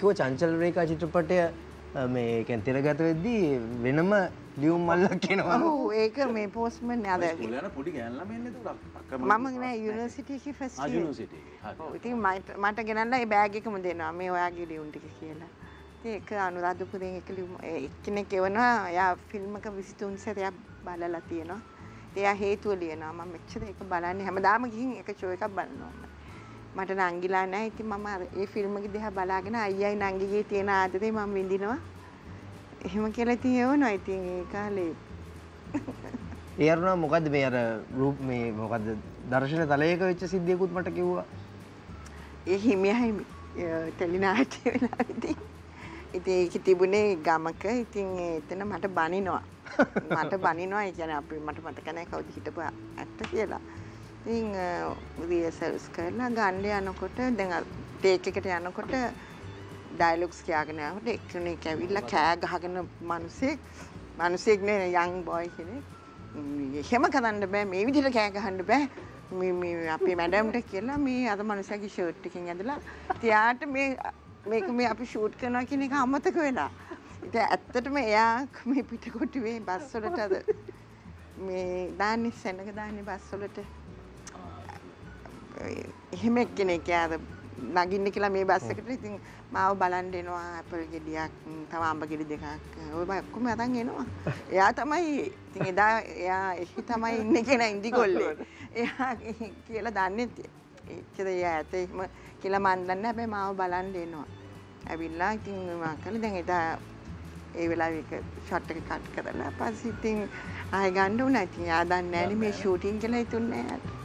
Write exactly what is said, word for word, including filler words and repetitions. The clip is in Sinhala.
කිව්ව චංචල රේඛා චිත්‍රපටය මේ කියන්නේ තිරගත වෙද්දී වෙනම ලියුම් මල්ලක් එනවා. ඔව් ඒක මේ පොස්ට්මන් නේද? ස්කූල් යන පොඩි ගෑන් ළමෙන්නේ ඒක අක්කම. මම නෑ යුනිවර්සිටි එකේ ෆස්ට් ඉයර්. ආ යුනිවර්සිටි එකේ. හරි. ඔව් ඉතින් මට ගෙනල්ලා ඒ බෑග් එකම දෙනවා මේ ඔයාගේ ලියුම් ටික කියලා. ඉතින් ඒක අනුරාධපුරෙන් එක ලියුම් එක්කෙනෙක් එවනවා. එයා ෆිල්ම් එක විසිතුන් සැරයක් බලලා තියෙනවා. එයා හේතුව ලියනවා. මම මෙච්චර ඒක බලන්නේ හැමදාම ගිහින් එක ෂෝ එකක් බලනවා. මට නංගිලා නැහැ. ඉතින් මම ඒ ෆිල්ම් එක දිහා බලාගෙන අයියයි නංගිගේ තියෙන ආදරේ මම විඳිනවා. එහෙම කියලා ඉතින් එවනවා. ඉතින් ඒ කාලේ ඒ අරුණා මොකද්ද මේ අර රූප මේ මොකද්ද දර්ශන තලයක වෙච්ච සිද්ධියකුත් මට කිව්වා. ඒ හිමියයි ටෙලි නාට්‍ය වෙලාදී. ඉතින් ඒක තිබුණේ ගමක. ඉතින් එතන මට බනිනවා. මට බනිනවා. ඒ කියන්නේ අපි මට මතක නැහැ කවුද හිටපු ඇත්ත කියලා. ඉතින් රියසල්ස් කරලා ගන්න යනකොට දැන් ටේක් එකට යනකොට ඩයලොග්ස් කියාගෙන යනකොට එක්කෙනෙක් ඇවිල්ලා කෑ ගහගෙන මිනිහෙක් මිනිහෙක් නේ යන් බොයි කෙනෙක්. එහෙම කරන්න බෑ මේ විදිහට කෑ ගහන්න බෑ. මේ මේ අපේ මැඩම්ට කියලා මේ අර මිනිහගේ ෂර්ට් එකකින් ඇඳලා තියාට මේ මේක මේ අපි ෂූට් කරනවා කියන එක අමතක වෙලා. ඉතින් ඇත්තටම එයා මේ පිටකොටුවේ බස් වලට අද මේ දාන්නේ සෙනඟ දාන්නේ බස් වලට. එහෙම එක්කෙනෙක් යාර නගින්න කියලා මේ බස් එකට ඉතින් මාව බලන් දෙනවා ඇපල් ගෙඩියක් තව අඹ ගෙඩි දෙකක් ඔය ඔක්කොම අතන් එනවා. එයා තමයි ඉතින් එදා එයා එහි තමයි ඉන්නේ කියලා ඉඳිගොල්ලේ. එයා කියලා දන්නේ එච්චර එයා ඇත එහෙම කියලා මන් දන්නේ. හැබැයි මාව බලන් දෙනවා. ඇවිල්ලා ඉතින් මම කළේ දැන් එදා ඒ වෙලාවේ එක ෂොට් එක කට් කරලා පස්සේ ඉතින් ආයෙ ගන්න උනා. ඉතින් එයා දන්නේ නැහැ නේ මේ ෂූටින් කියලා හිතුන්නේ නැහැ.